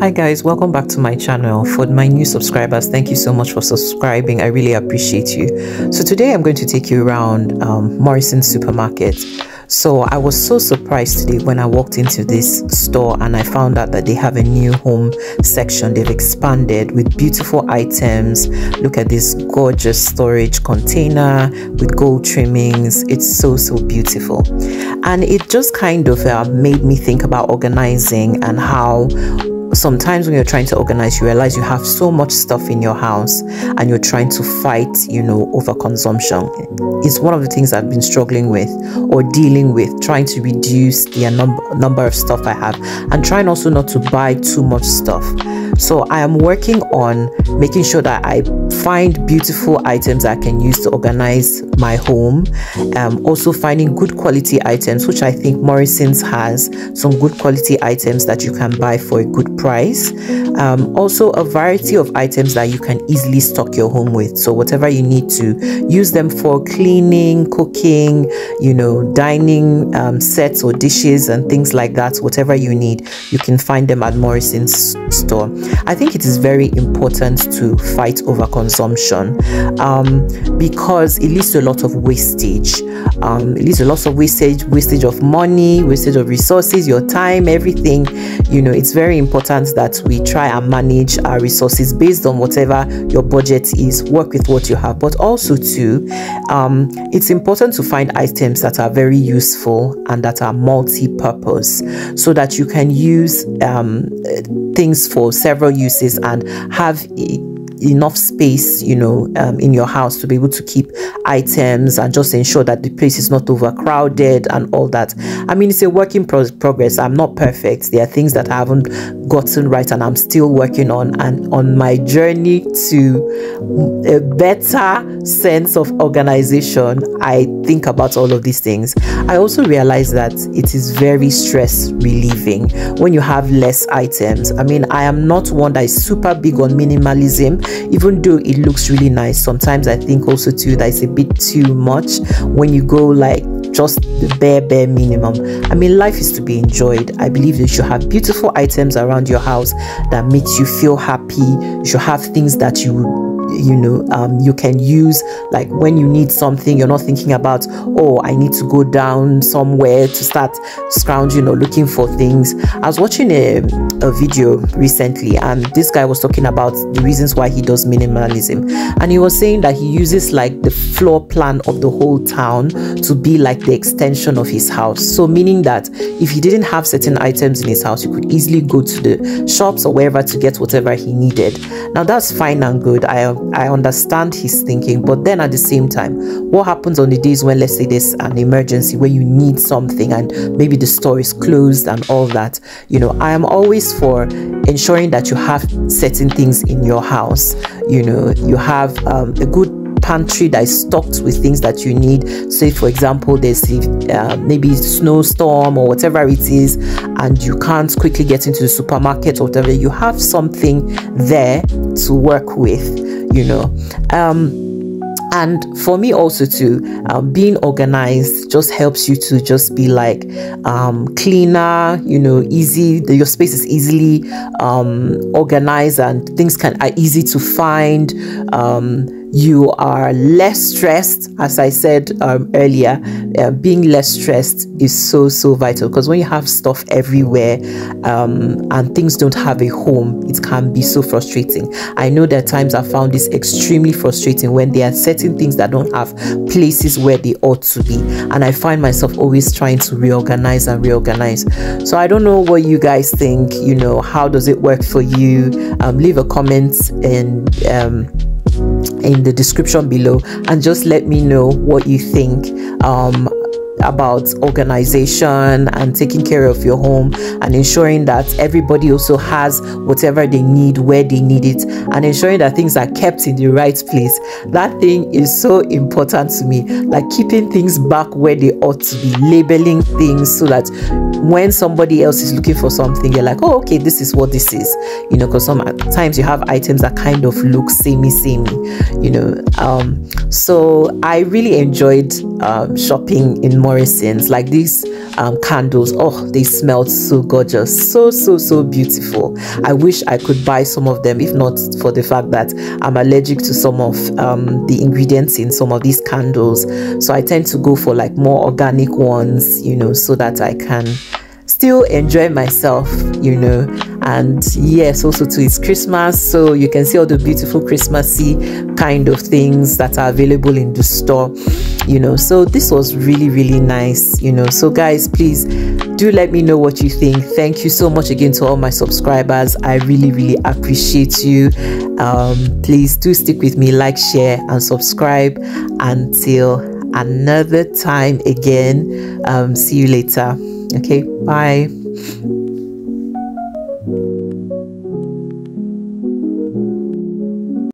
Hi guys, welcome back to my channel. For my new subscribers, thank you so much for subscribing. I really appreciate you. So today I'm going to take you around Morrison's supermarket. So I was so surprised today when I walked into this store and I found out that they have a new home section. They've expanded with beautiful items. Look at this gorgeous storage container with gold trimmings. It's so beautiful. And it just kind of made me think about organizing and how sometimes when you're trying to organize, you realize you have so much stuff in your house and you're trying to fight, you know, overconsumption. It's one of the things I've been struggling with or dealing with, trying to reduce the number of stuff I have and trying also not to buy too much stuff. So I am working on making sure that I find beautiful items I can use to organize my home. Also finding good quality items, which I think Morrison's has some good quality items that you can buy for a good price. Also a variety of items that you can easily stock your home with. So whatever you need to use them for, cleaning, cooking, you know, dining sets or dishes and things like that. Whatever you need, you can find them at Morrison's store. I think it is very important to fight overconsumption because it leads to a lot of wastage. It leads to lots of wastage of money, wastage of resources, your time, everything. You know, it's very important that we try and manage our resources based on whatever your budget is. Work with what you have, but also too, it's important to find items that are very useful and that are multi-purpose, so that you can use things for several uses and have enough space, you know, in your house to be able to keep items and just ensure that the place is not overcrowded and all that. I mean, it's a work in progress. I'm not perfect. There are things that I haven't gotten right and I'm still working on, and on my journey to a better sense of organization, I think about all of these things. I also realize that it is very stress relieving when you have less items. I mean, I am not one that is super big on minimalism, even though it looks really nice. Sometimes I think also too that it's a bit too much when you go like just the bare minimum. I mean, life is to be enjoyed. I believe you should have beautiful items around your house that makes you feel happy. You should have things that you know, you can use, like when you need something, you're not thinking about, oh, I need to go down somewhere to start scrounging or looking for things. I was watching a video recently and this guy was talking about the reasons why he does minimalism, and he was saying that he uses like the floor plan of the whole town to be like the extension of his house. So meaning that if he didn't have certain items in his house, he could easily go to the shops or wherever to get whatever he needed. Now that's fine and good. I understand his thinking, but then at the same time, what happens on the days when, let's say, there's an emergency where you need something and maybe the store is closed and all that? You know, I am always for ensuring that you have certain things in your house. You know, you have a good pantry that is stocked with things that you need. Say for example, there's maybe snowstorm or whatever it is and you can't quickly get into the supermarket or whatever, you have something there to work with, you know. And for me also too, being organized just helps you to just be like cleaner, you know, easy. Your space is easily organized and things are easy to find. You are less stressed, as I said earlier. Being less stressed is so vital, because when you have stuff everywhere and things don't have a home, it can be so frustrating. I know there are times I found this extremely frustrating when there are certain things that don't have places where they ought to be, and I find myself always trying to reorganize. So I don't know what you guys think. You know, how does it work for you? Leave a comment and in the description below and just let me know what you think about organization and taking care of your home and ensuring that everybody also has whatever they need where they need it, and ensuring that things are kept in the right place. That thing is so important to me, like keeping things back where they ought to be, labeling things so that when somebody else is looking for something, you're like, oh, okay, this is what this is, you know, because sometimes you have items that kind of look samey, you know. So I really enjoyed shopping in Morrison's. Morrison's, like these candles. Oh, they smelled so gorgeous, so beautiful. I wish I could buy some of them, if not for the fact that I'm allergic to some of the ingredients in some of these candles. So I tend to go for like more organic ones, you know, so that I can still enjoy myself, you know. And yes, also too, it's Christmas, so you can see all the beautiful Christmassy kind of things that are available in the store, you know. So this was really nice, you know. So guys, please do let me know what you think. Thank you so much again to all my subscribers. I really appreciate you. Please do stick with me, like, share and subscribe. Until another time again, see you later. Okay, bye.